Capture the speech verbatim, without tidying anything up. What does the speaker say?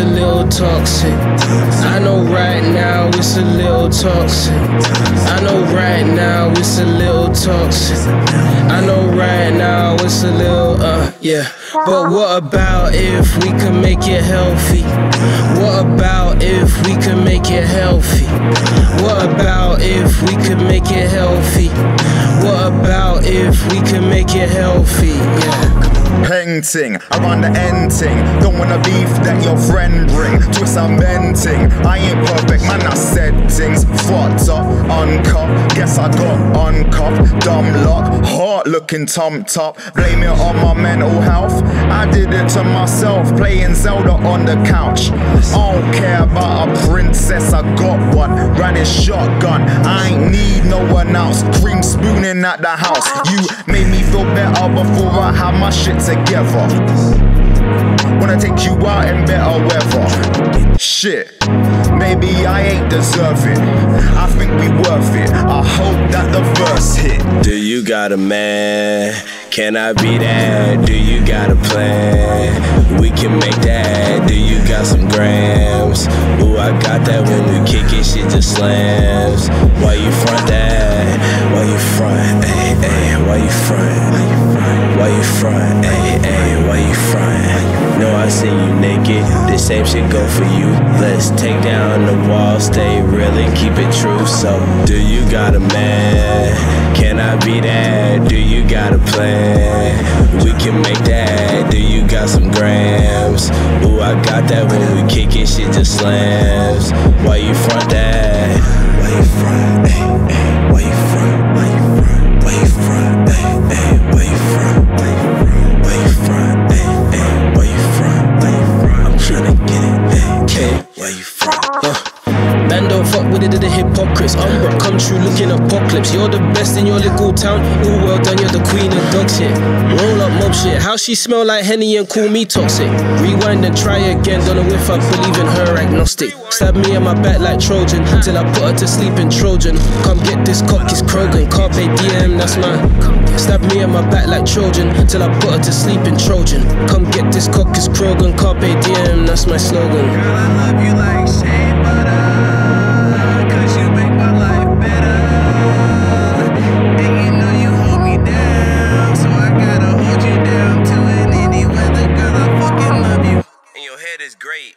a little toxic. I know right now it's a little toxic. I know right now it's a little toxic. I know right now it's a little, uh, yeah. But what about if we can make it healthy? What about if we can make it healthy? What about if we can make it healthy? What about if we can make it healthy? Yeah. Painting around the end thing. Don't wanna beef that your friend bring. Twist I'm bending. I ain't perfect, man. I said things. Fucked up, uncuffed. Guess I got uncuffed. Dumb luck, hard looking tom top. Blame it on my mental health. I did it to myself, playing Zelda on the couch. I don't care about a princess. I got one. Riding shotgun. I ain't need no one else. Cream spooning at the house. You made me feel better before I had my shit together. Wanna take you out in better weather. Shit, maybe I ain't deserving. I think we worth it. I hope that the verse hit. Do you got a man? Can I be that? Do you got a plan? We can make that. Do you got some grams? Ooh, I got that. When we kick it, shit just slams. Why you front that? Why you front? Ay, ay, why you front? Why you front, ayy, ayy, why you front? No, I see you naked, the same shit go for you. Let's take down the wall, stay real and keep it true. So, do you got a man? Can I be that? Do you got a plan? We can make that, do you got some grams? Ooh, I got that, when we kick it, shit just slams. Why you front that? Why you front, ayy, ayy, why you front? Why you front, why you front, ayy, ayy, why you front? The hypocrites, I'm but come true looking apocalypse. You're the best in your little town. Ooh, well done, you're the queen of dog shit. Roll up mob shit. How she smell like Henny and call me toxic. Rewind and try again. Don't know if I believe in her, agnostic. Stab me in my back like Trojan till I put her to sleep in Trojan. Come get this cock, it's Krogan. Carpe diem, that's my. Stab me in my back like Trojan till I put her to sleep in Trojan. Come get this cock, it's Krogan. Carpe diem, that's my slogan. Girl, I love you like shea butter. Great.